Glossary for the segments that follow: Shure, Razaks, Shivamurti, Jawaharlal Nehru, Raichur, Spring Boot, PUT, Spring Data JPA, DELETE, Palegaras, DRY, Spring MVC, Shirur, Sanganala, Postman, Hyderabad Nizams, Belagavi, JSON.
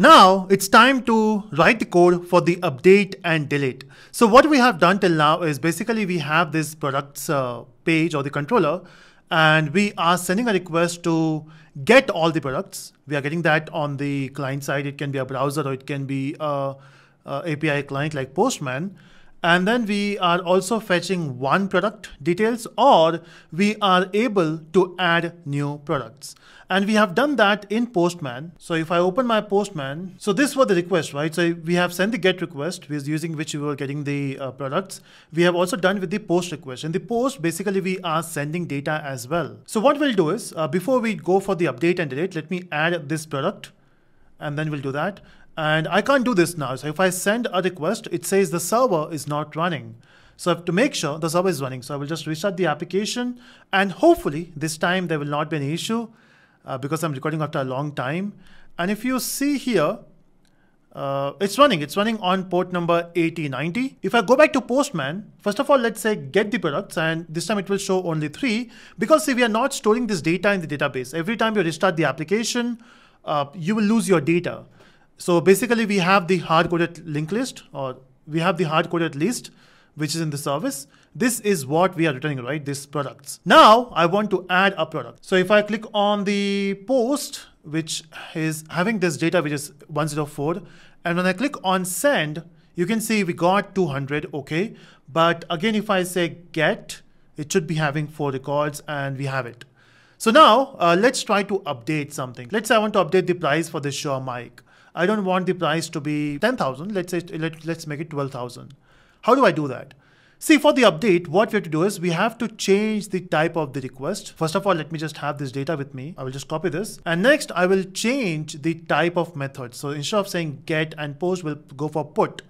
Now it's time to write the code for the update and delete. So what we have done till now is basically we have this products page or the controller, and we are sending a request to get all the products. We are getting that on the client side. It can be a browser or it can be a API client like Postman. And then we are also fetching one product details, or we are able to add new products. And we have done that in Postman. So if I open my Postman, so this was the request, right? So we have sent the get request, using which we were getting the products. We have also done with the post request. In the post, basically we are sending data as well. So what we'll do is, before we go for the update and delete, let me add this product, and then we'll do that. And I can't do this now. So if I send a request, it says the server is not running. So I have to make sure the server is running. So I will just restart the application, and hopefully this time there will not be an issue. Because I'm recording after a long time. And if you see here, it's running on port number 8090. If I go back to Postman, first of all, let's say get the products, and this time it will show only 3, because see, we are not storing this data in the database. Every time you restart the application, you will lose your data. So basically we have the hard-coded linked list, or we have the hard-coded list, which is in the service. This is what we are returning, right? This products. Now I want to add a product. So if I click on the post, which is having this data, which is 104. And when I click on send, you can see we got 200, okay. But again, if I say get, it should be having 4 records, and we have it. So now let's try to update something. Let's say I want to update the price for this Shure mic. I don't want the price to be 10,000. Let's say, let's make it 12,000. How do I do that? See, for the update, what we have to do is we have to change the type of the request. First of all, let me just have this data with me. I will just copy this. And next, I will change the type of method. So instead of saying get and post, we'll go for put.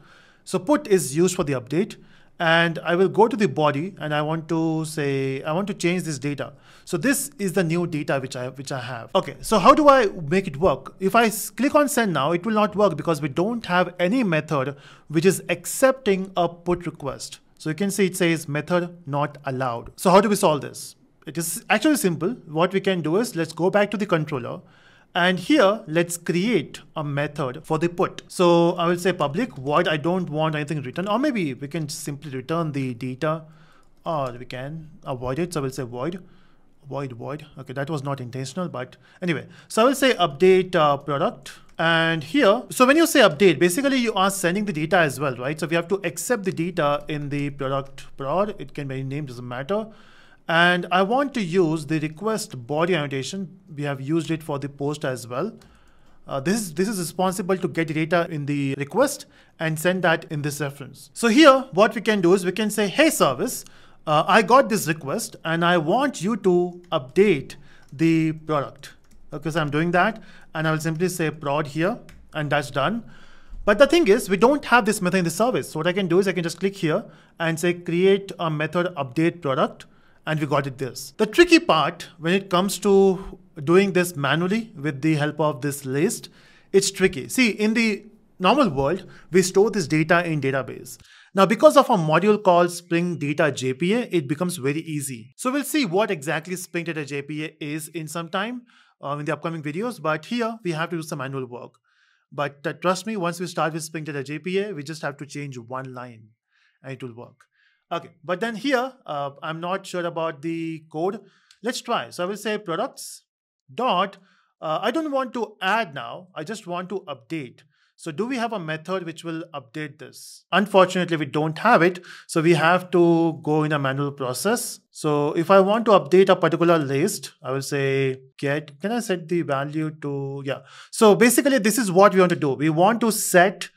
So put is used for the update. And I will go to the body, and I want to say, I want to change this data. So this is the new data which I have. Okay, so how do I make it work? If I click on send now, it will not work because we don't have any method which is accepting a put request. So you can see it says method not allowed. So how do we solve this? It is actually simple. What we can do is, let's go back to the controller, and here let's create a method for the put. So I will say public void. I don't want anything written, or maybe we can simply return the data, or we can avoid it. So I will say void. Okay, that was not intentional, but anyway. So I will say update product. And here, so when you say update, basically you are sending the data as well, right? So we have to accept the data in the product prod. It can be named, doesn't matter. And I want to use the request body annotation. We have used it for the post as well. This is responsible to get the data in the request and send that in this reference. So here, what we can do is we can say, hey service, I got this request and I want you to update the product. Okay, so I'm doing that, and I will simply say prod here, and that's done. But the thing is, we don't have this method in the service. So what I can do is I can just click here and say create a method update product, and we got it this. The tricky part when it comes to doing this manually with the help of this list, it's tricky. See, in the normal world, we store this data in database. Now, because of a module called Spring Data JPA, it becomes very easy. So we'll see what exactly Spring Data JPA is in some time. In the upcoming videos, but here we have to do some manual work. But trust me, once we start with Spring Data JPA, we just have to change one line and it will work. Okay, but then here, I'm not sure about the code. Let's try. So I will say products dot, I don't want to add now, I just want to update. So do we have a method which will update this? Unfortunately, we don't have it. So we have to go in a manual process. So if I want to update a particular list, I will say get, can I set the value to, yeah. So basically this is what we want to do. We want to set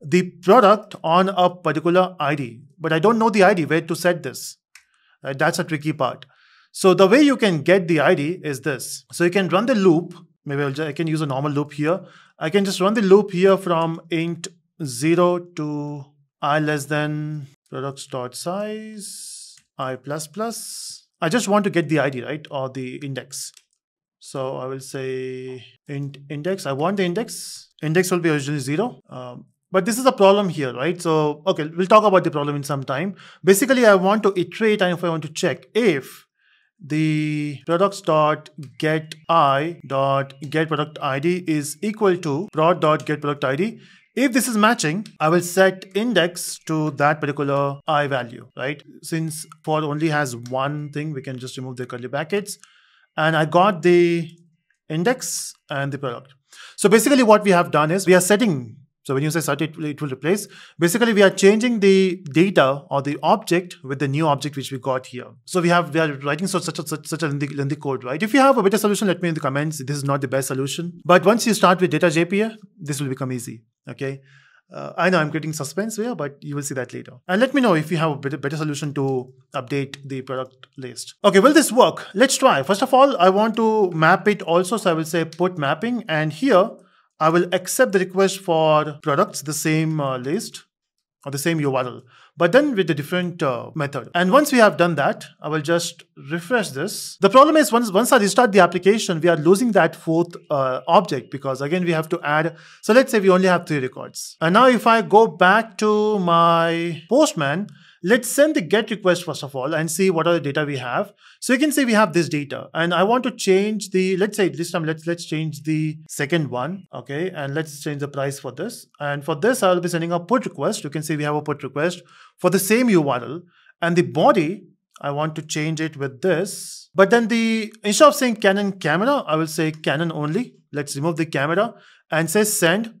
the product on a particular ID, but I don't know the ID, where to set this. That's a tricky part. So the way you can get the ID is this. So you can run the loop. Maybe I can use a normal loop here. I can just run the loop here from int 0 to I less than products.size, I plus plus. I just want to get the ID, right? Or the index. So I will say int index. I want the index. Index will be originally 0. But this is a problem here, right? So, okay, we'll talk about the problem in some time. Basically, I want to iterate, and if I want to check if the products.getI.getProductId is equal to prod.getProductId. If this is matching, I will set index to that particular I value, right? Since for only has one thing, we can just remove the curly brackets. And I got the index and the product. So basically what we have done is we are setting, so when you say set, it will replace. Basically, we are changing the data or the object with the new object which we got here. So we are writing such a lengthy code, right? If you have a better solution, let me know in the comments. This is not the best solution. But once you start with data JPA, this will become easy. Okay, I know I'm creating suspense here, but you will see that later. And let me know if you have a better solution to update the product list. Okay, will this work? Let's try. First of all, I want to map it also. So I will say put mapping, and here I will accept the request for products, the same list or the same URL, but then with a different method. And once we have done that, I will just refresh this. The problem is once I restart the application, we are losing that fourth object, because again, we have to add. So let's say we only have 3 records. And now if I go back to my Postman, let's send the get request first of all and see what are the data we have. So you can see we have this data, and I want to change the, let's say this time, let's change the second one. Okay. And let's change the price for this. And for this, I'll be sending a put request. You can see we have a put request for the same URL, and the body, I want to change it with this, but then instead of saying Canon camera, I will say Canon only. Let's remove the camera and say send.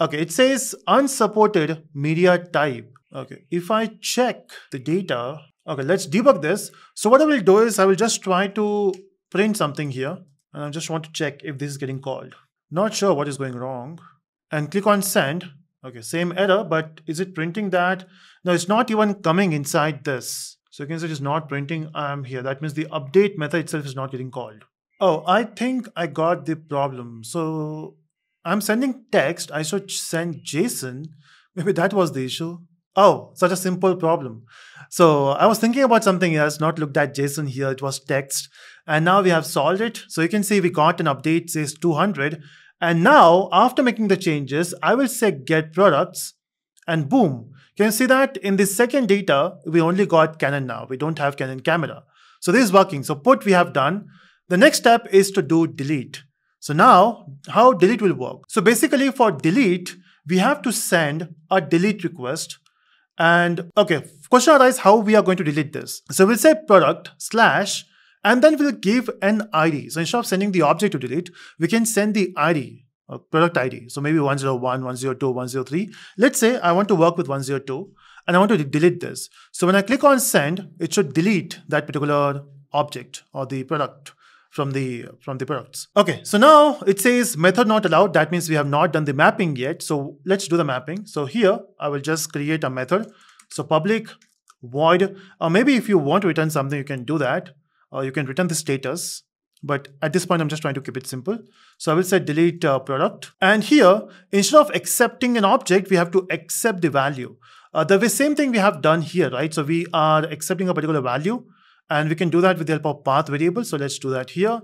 Okay. It says unsupported media type. Okay, if I check the data, okay, let's debug this. So what I will do is I will just try to print something here, and I just want to check if this is getting called. Not sure what is going wrong, and click on send. Okay, same error, but is it printing that? No, it's not even coming inside this. So you can see it is not printing I'm here. That means the update method itself is not getting called. Oh, I think I got the problem. So I'm sending text. I should send JSON. Maybe that was the issue. Oh, such a simple problem. So I was thinking about something else, not looked at JSON here. It was text. And now we have solved it. So you can see we got an update says 200. And now after making the changes, I will say get products, and boom. Can you see that in the second data, we only got Canon now. We don't have Canon camera. So this is working. So put we have done. The next step is to do delete. So now how delete will work. So basically for delete, we have to send a delete request. And okay, question arises how we are going to delete this. So we'll say product / and then we'll give an ID. So instead of sending the object to delete, we can send the ID, product ID. So maybe 101, 102, 103. Let's say I want to work with 102 and I want to delete this. So when I click on send, it should delete that particular object or the product from the products. Okay, so now it says method not allowed. That means we have not done the mapping yet. So let's do the mapping. So here I will just create a method. So public void, or maybe if you want to return something, you can do that, or you can return the status. But at this point, I'm just trying to keep it simple. So I will say delete product. And here, instead of accepting an object, we have to accept the value. The same thing we have done here, right? So we are accepting a particular value. And we can do that with the help of path variable. So let's do that here.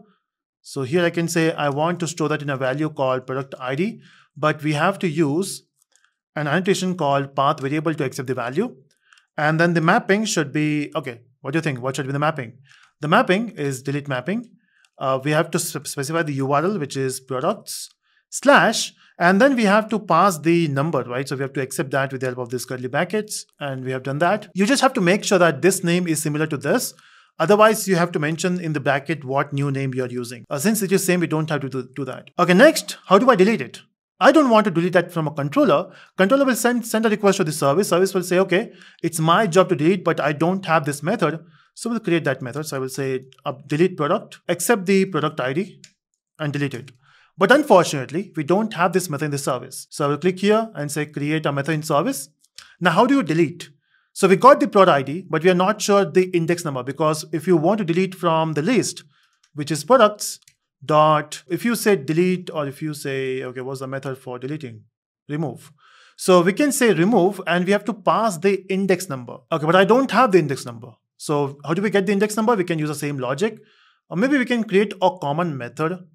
So here I can say, I want to store that in a value called product ID, but we have to use an annotation called path variable to accept the value. And then the mapping should be, okay, what do you think? What should be the mapping? The mapping is delete mapping. We have to specify the URL, which is products / and then we have to pass the number, right? So we have to accept that with the help of these curly brackets. And we have done that. You just have to make sure that this name is similar to this. Otherwise, you have to mention in the bracket what new name you're using. Since it is same, we don't have to do that. Okay, next, how do I delete it? I don't want to delete that from a controller. Controller will send a request to the service. Service will say, okay, it's my job to delete, but I don't have this method. So we'll create that method. So I will say delete product, accept the product ID, and delete it. But unfortunately, we don't have this method in the service. So I will click here and say create a method in service. Now, how do you delete? So we got the prod ID, but we are not sure the index number, because if you want to delete from the list, which is products dot, if you say delete, or if you say, okay, what's the method for deleting? Remove. So we can say remove, and we have to pass the index number. Okay, but I don't have the index number. So how do we get the index number? We can use the same logic, or maybe we can create a common method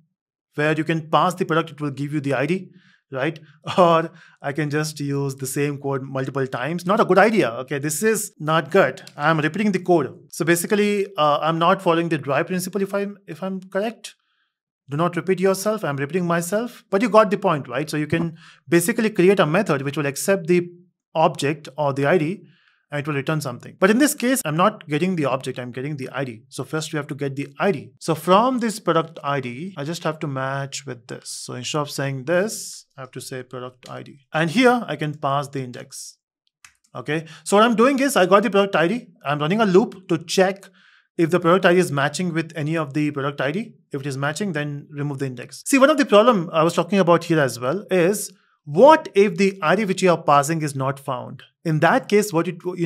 where you can pass the product, it will give you the ID. right? Or I can just use the same code multiple times. Not a good idea, okay? This is not good. I'm repeating the code. So basically, I'm not following the DRY principle if I'm correct. Do not repeat yourself, I'm repeating myself. But you got the point, right? So you can basically create a method which will accept the object or the ID, and it will return something. But in this case, I'm not getting the object, I'm getting the ID. So first we have to get the ID. So from this product ID, I just have to match with this. So instead of saying this, I have to say product ID. And here I can pass the index. Okay, so what I'm doing is I got the product ID. I'm running a loop to check if the product ID is matching with any of the product ID. If it is matching, then remove the index. See, one of the problem I was talking about here as well is, what if the ID which you are passing is not found? In that case, what it will do,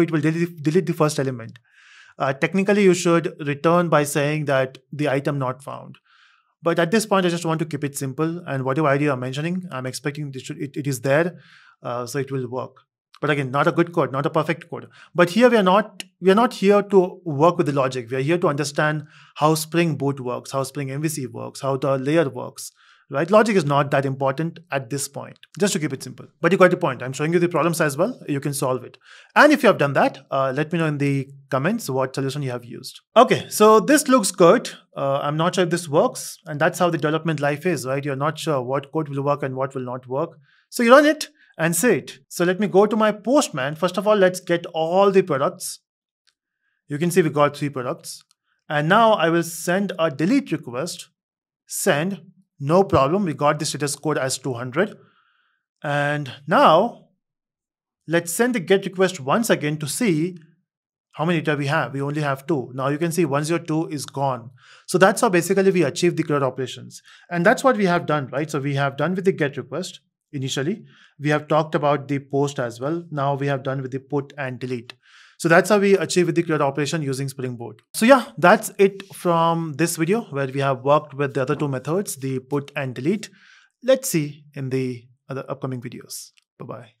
it will delete the first element. Technically, you should return by saying that the item not found. But at this point, I just want to keep it simple. And whatever ID I'm mentioning, I'm expecting it is there, so it will work. But again, not a good code, not a perfect code. But here we are not here to work with the logic. We are here to understand how Spring Boot works, how Spring MVC works, how the layer works. Right? Logic is not that important at this point, just to keep it simple. But you got the point. I'm showing you the problems as well. You can solve it. And if you have done that, let me know in the comments what solution you have used. Okay, so this looks good. I'm not sure if this works. And that's how the development life is, right? You're not sure what code will work and what will not work. So you run it and see it. So let me go to my Postman. First of all, let's get all the products. You can see we got 3 products. And now I will send a delete request. Send. No problem, we got the status code as 200. And now, let's send the GET request once again to see how many data we have. We only have 2. Now you can see 102 is gone. So that's how basically we achieve the CRUD operations. And that's what we have done, right? So we have done with the GET request initially. We have talked about the POST as well. Now we have done with the PUT and DELETE. So that's how we achieve with the CRUD operation using Spring Boot. So yeah, that's it from this video where we have worked with the other 2 methods, the PUT and DELETE. Let's see in the other upcoming videos. Bye-bye.